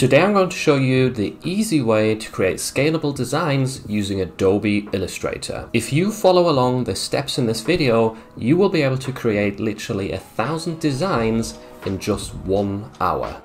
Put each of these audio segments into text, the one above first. Today I'm going to show you the easy way to create scalable designs using Adobe Illustrator. If you follow along the steps in this video, you will be able to create literally 1,000 designs in just 1 hour.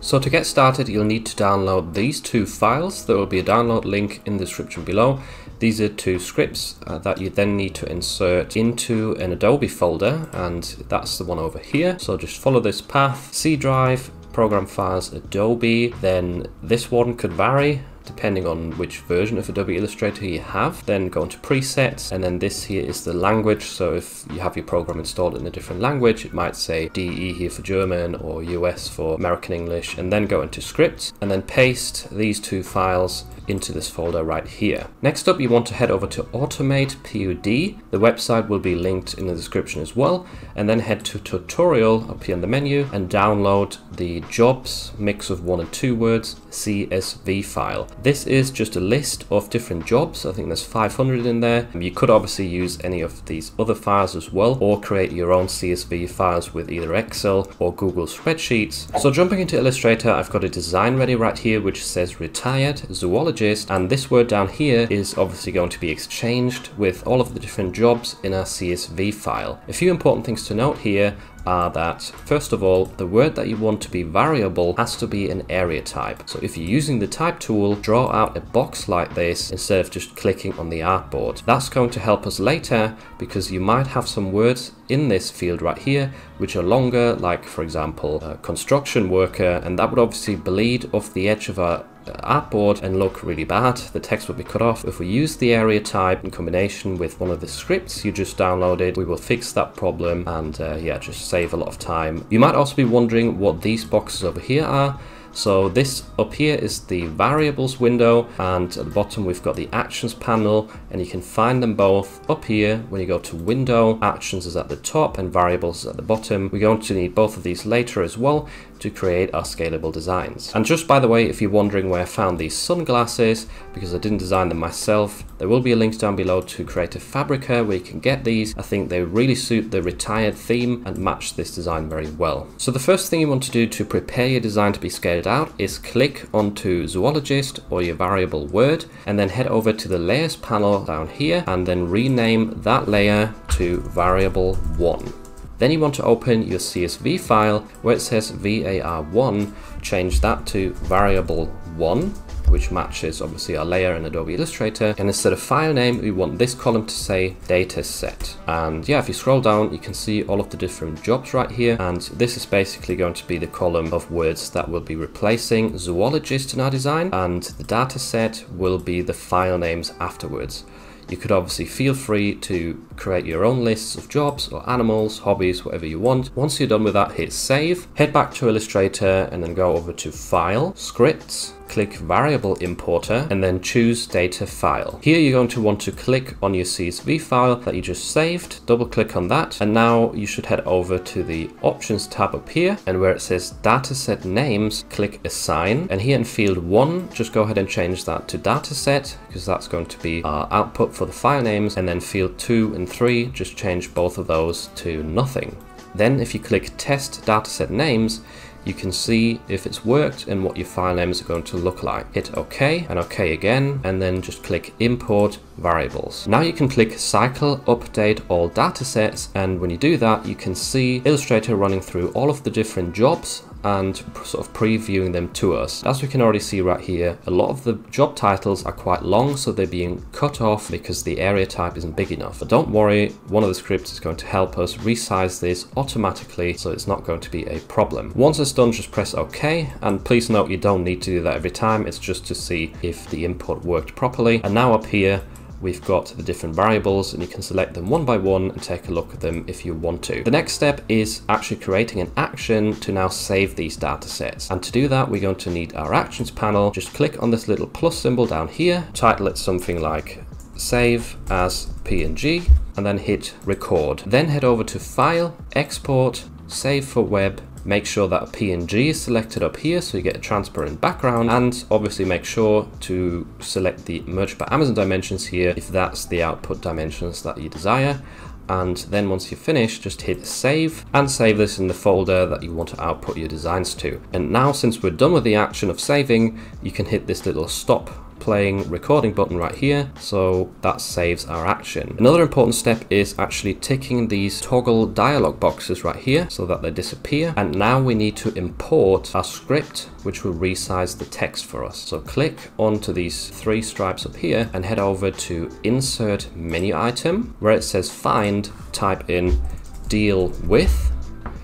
So to get started, you'll need to download these 2 files. There will be a download link in the description below. These are 2 scripts that you then need to insert into an Adobe folder, and that's the one over here. So just follow this path, C drive, program files, Adobe. Then this one could vary depending on which version of Adobe Illustrator you have. Then go into presets, and then this here is the language. So if you have your program installed in a different language, it might say DE here for German or US for American English, and then go into script and then paste these 2 files into this folder right here. Next up, you want to head over to Automate POD. The website will be linked in the description as well, and then head to tutorial up here in the menu and download the jobs mix of 1 and 2 words CSV file. This is just a list of different jobs. I think there's 500 in there. You could obviously use any of these other files as well, or create your own CSV files with either Excel or Google spreadsheets. So jumping into Illustrator, I've got a design ready right here which says retired zoologist, and this word down here is obviously going to be exchanged with all of the different jobs in our CSV file. A few important things to note here are that, first of all, the word that you want to be variable has to be an area type. So if you're using the type tool, draw out a box like this instead of just clicking on the artboard. That's going to help us later, because you might have some words in this field right here which are longer, like for example construction worker, and that would obviously bleed off the edge of our artboard and look really bad. The text will be cut off. If we use the area type in combination with one of the scripts you just downloaded, we will fix that problem and yeah, just save a lot of time. You might also be wondering what these boxes over here are. So this up here is the variables window, and at the bottom we've got the actions panel, and you can find them both up here when you go to window. Actions is at the top and variables is at the bottom. We're going to need both of these later as well to create our scalable designs. And just by the way, if you're wondering where I found these sunglasses, because I didn't design them myself, there will be a link down below to Creative Fabrica where you can get these. I think they really suit the retired theme and match this design very well. So the first thing you want to do to prepare your design to be scaled out is click onto zoologist or your variable word, and then head over to the layers panel down here and then rename that layer to variable 1. Then you want to open your CSV file where it says var1, change that to variable 1, which matches obviously our layer in Adobe Illustrator. And instead of file name, we want this column to say dataset. And yeah, if you scroll down, you can see all of the different jobs right here. And this is basically going to be the column of words that will be replacing zoologist in our design. And the dataset will be the file names afterwards. You could obviously feel free to create your own lists of jobs or animals, hobbies, whatever you want. Once you're done with that, hit save, head back to Illustrator and then go over to File, Scripts, click Variable Importer, and then choose Data File. Here you're going to want to click on your CSV file that you just saved, double click on that, and now you should head over to the Options tab up here, and where it says Dataset Names, click Assign, and here in field 1, just go ahead and change that to Dataset, because that's going to be our output for the file names, and then field 2 and 3, just change both of those to nothing. Then if you click Test Dataset Names, you can see if it's worked and what your file names are going to look like. Hit OK and OK again, and then just click Import Variables. Now you can click Cycle Update All Datasets, and when you do that, you can see Illustrator running through all of the different jobs and sort of previewing them to us. As we can already see right here, a lot of the job titles are quite long, so they're being cut off because the area type isn't big enough. But don't worry, one of the scripts is going to help us resize this automatically, so it's not going to be a problem. Once it's done, just press OK, and please note you don't need to do that every time, it's just to see if the input worked properly. And now up here, we've got the different variables, and you can select them one by one and take a look at them if you want to. The next step is actually creating an action to now save these data sets. And to do that, we're going to need our actions panel. Just click on this little plus symbol down here, title it something like Save as PNG, and then hit Record. Then head over to File, Export, Save for Web. Make sure that a PNG is selected up here so you get a transparent background, and obviously make sure to select the merge by Amazon dimensions here if that's the output dimensions that you desire. and then once you're finished, just hit save and save this in the folder that you want to output your designs to. And now, since we're done with the action of saving, you can hit this little stop playing recording button right here, so that saves our action. Another important step is actually ticking these toggle dialog boxes right here so that they disappear. And now we need to import our script, which will resize the text for us. So click onto these three stripes up here and head over to insert menu item, where it says find, type in deal with,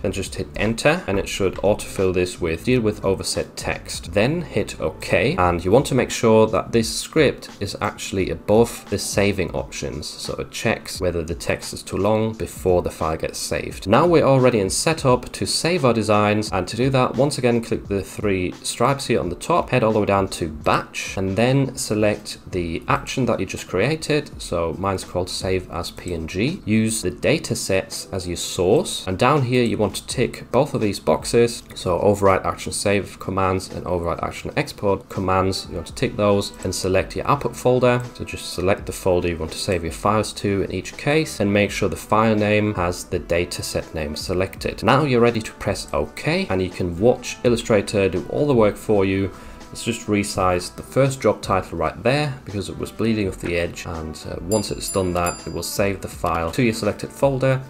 then just hit enter, and it should autofill this with deal with overset text. Then hit OK, and you want to make sure that this script is actually above the saving options, so it checks whether the text is too long before the file gets saved. Now we're already in setup to save our designs, and to do that, once again click the three stripes here on the top, head all the way down to batch, and then select the action that you just created. So mine's called save as PNG. Use the data sets as your source, and down here you want to tick both of these boxes, so override action save commands and override action export commands. You want to tick those and select your output folder, so just select the folder you want to save your files to in each case, and make sure the file name has the dataset name selected. Now you're ready to press OK, and you can watch Illustrator do all the work for you. It's just resized the first job title right there because it was bleeding off the edge, and once it's done that, it will save the file to your selected folder.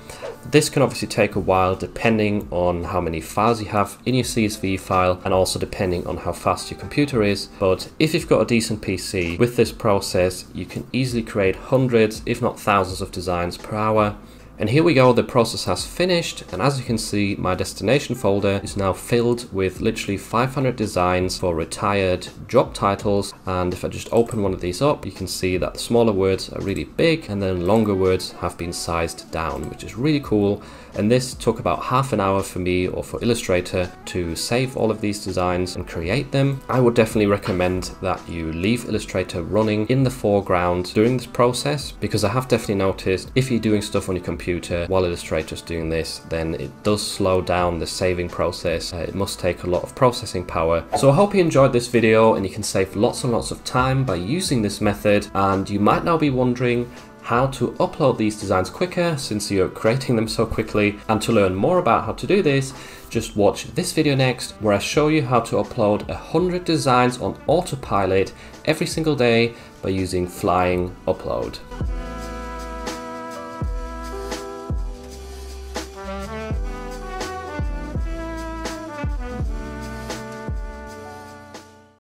This can obviously take a while depending on how many files you have in your CSV file and also depending on how fast your computer is, but if you've got a decent PC, with this process you can easily create hundreds if not thousands of designs per hour. And here we go, the process has finished, and as you can see, my destination folder is now filled with literally 500 designs for retired job titles. And if I just open one of these up, you can see that the smaller words are really big and then longer words have been sized down, which is really cool. And this took about half an hour for me, or for Illustrator, to save all of these designs and create them. I would definitely recommend that you leave Illustrator running in the foreground during this process, because I have definitely noticed if you're doing stuff on your computer while Illustrator's doing this, then it does slow down the saving process. It must take a lot of processing power. So I hope you enjoyed this video and you can save lots and lots of time by using this method. And you might now be wondering how to upload these designs quicker, since you're creating them so quickly. And to learn more about how to do this, just watch this video next, where I show you how to upload 100 designs on autopilot every single day by using Flying Upload.